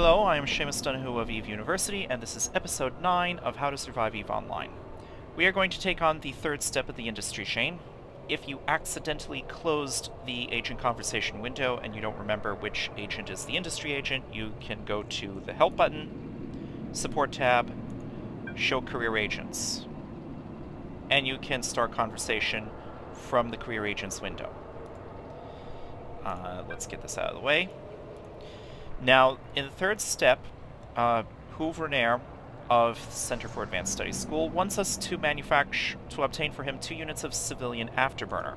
Hello, I am Seamus Dunahoo of EVE University, and this is Episode 9 of How to Survive EVE Online. We are going to take on the third step of the industry chain. If you accidentally closed the agent conversation window and you don't remember which agent is the industry agent, you can go to the Help button, Support tab, Show Career Agents, and you can start conversation from the Career Agents window. Let's get this out of the way. Now, in the third step, Hoovernaire of Center for Advanced Studies School wants us to obtain for him 2 units of Civilian Afterburner.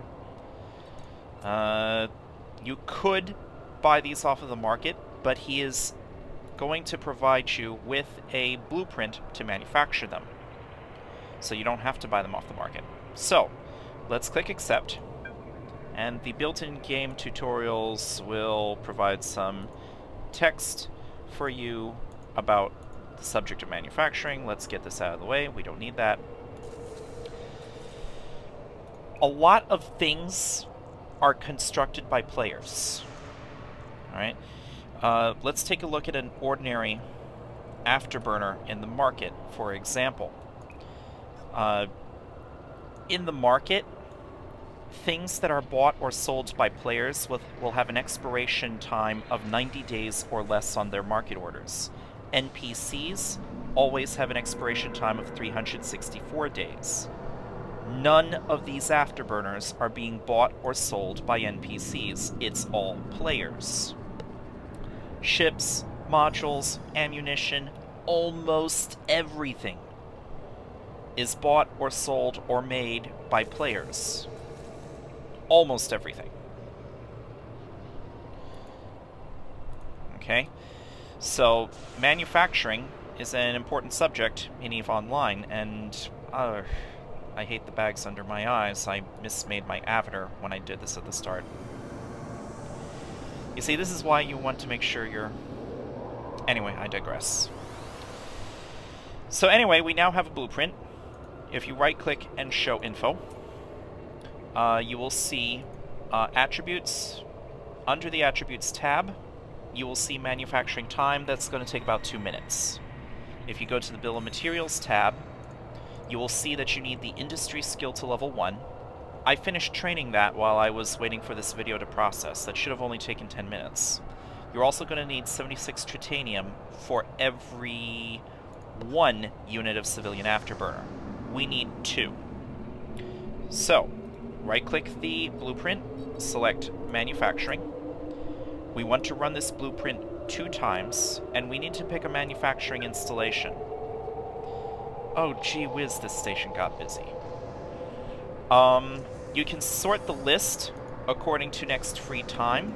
You could buy these off of the market, but he is going to provide you with a blueprint to manufacture them, so you don't have to buy them off the market. So, let's click Accept, and the built-in game tutorials will provide some text for you about the subject of manufacturing. Let's get this out of the way. We don't need that. A lot of things are constructed by players. Alright, let's take a look at an ordinary afterburner in the market, for example. In the market, things that are bought or sold by players will have an expiration time of 90 days or less on their market orders. NPCs always have an expiration time of 364 days. None of these afterburners are being bought or sold by NPCs. It's all players. Ships, modules, ammunition, almost everything is bought or sold or made by players. Almost everything. Okay, so manufacturing is an important subject in EVE Online, and I hate the bags under my eyes. I mismade my avatar when I did this at the start. You see, this is why you want to make sure you're... Anyway, I digress. So anyway, we now have a blueprint. If you right-click and show info, you will see attributes. Under the attributes tab, you will see manufacturing time. That's going to take about 2 minutes. If you go to the bill of materials tab, you will see that you need the industry skill to level 1. I finished training that while I was waiting for this video to process. That should have only taken 10 minutes. You're also going to need 76 titanium for every 1 unit of civilian afterburner. We need 2. So, right-click the blueprint, select Manufacturing. We want to run this blueprint 2 times, and we need to pick a manufacturing installation. Oh, gee whiz, this station got busy. You can sort the list according to next free time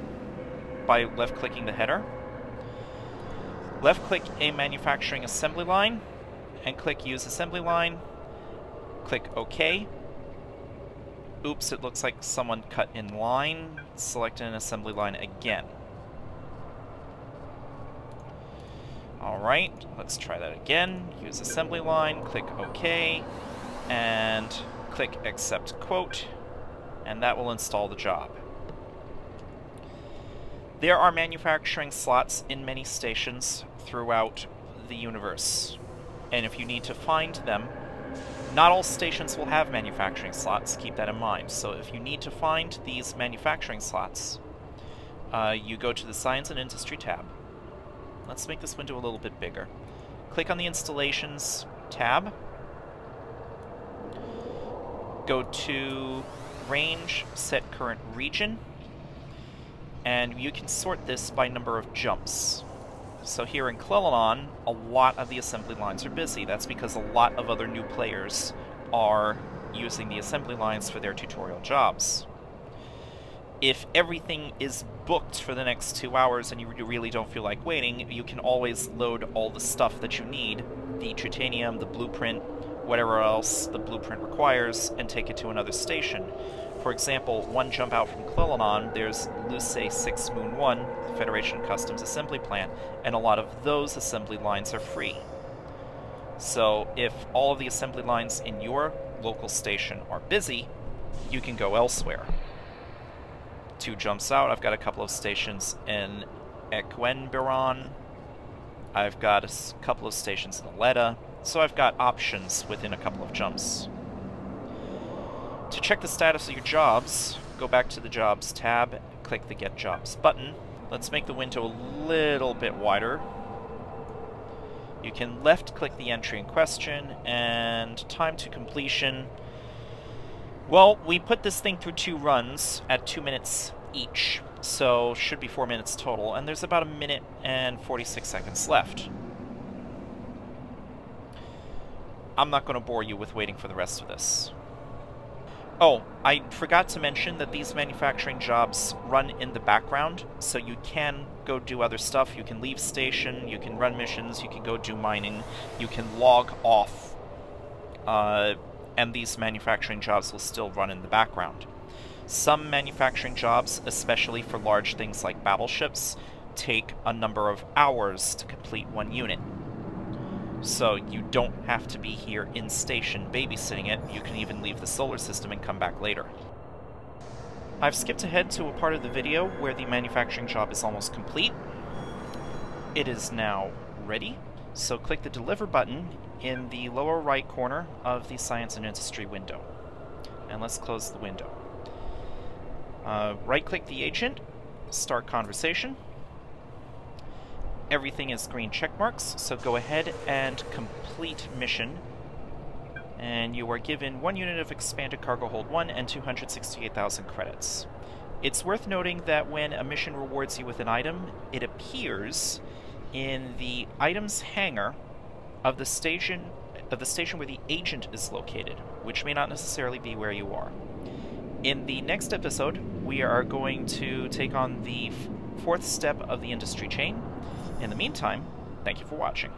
by left-clicking the header. Left-click a manufacturing assembly line, and click Use Assembly Line. Click OK. Oops, it looks like someone cut in line. Select an assembly line again. Alright, let's try that again. Use assembly line, click OK, and click Accept Quote, and that will install the job. There are manufacturing slots in many stations throughout the universe, and if you need to find them, not all stations will have manufacturing slots, keep that in mind. So if you need to find these manufacturing slots, you go to the Science and Industry tab. Let's make this window a little bit bigger. Click on the Installations tab. Go to Range, Set Current Region, and you can sort this by number of jumps. So here in Clellinon, a lot of the assembly lines are busy. That's because a lot of other new players are using the assembly lines for their tutorial jobs. If everything is booked for the next 2 hours and you really don't feel like waiting, you can always load all the stuff that you need, the titanium, the blueprint, whatever else the blueprint requires, and take it to another station. For example, 1 jump out from Clellinon, there's Lusay 6 Moon 1, the Federation Customs Assembly Plant, and a lot of those assembly lines are free. So if all of the assembly lines in your local station are busy, you can go elsewhere. 2 jumps out, I've got a couple of stations in Equenbiran, I've got a couple of stations in Aleta, so I've got options within a couple of jumps. To check the status of your jobs, go back to the Jobs tab, click the Get Jobs button. Let's make the window a little bit wider. You can left-click the entry in question, and time to completion. Well, we put this thing through 2 runs at 2 minutes each, so should be 4 minutes total, and there's about 1 minute and 46 seconds left. I'm not going to bore you with waiting for the rest of this. Oh, I forgot to mention that these manufacturing jobs run in the background, so you can go do other stuff. You can leave station, you can run missions, you can go do mining, you can log off, and these manufacturing jobs will still run in the background. Some manufacturing jobs, especially for large things like battleships, take a number of hours to complete 1 unit. So you don't have to be here in station babysitting it. You can even leave the solar system and come back later. I've skipped ahead to a part of the video where the manufacturing job is almost complete. It is now ready, so click the Deliver button in the lower right corner of the Science and Industry window. And let's close the window. Right-click the agent, start conversation. Everything is green check marks, so go ahead and complete mission. And you are given 1 unit of expanded cargo hold 1 and 268,000 credits. It's worth noting that when a mission rewards you with an item, it appears in the item's hangar of the station where the agent is located, which may not necessarily be where you are. In the next episode, we are going to take on the 4th step of the industry chain. In the meantime, thank you for watching.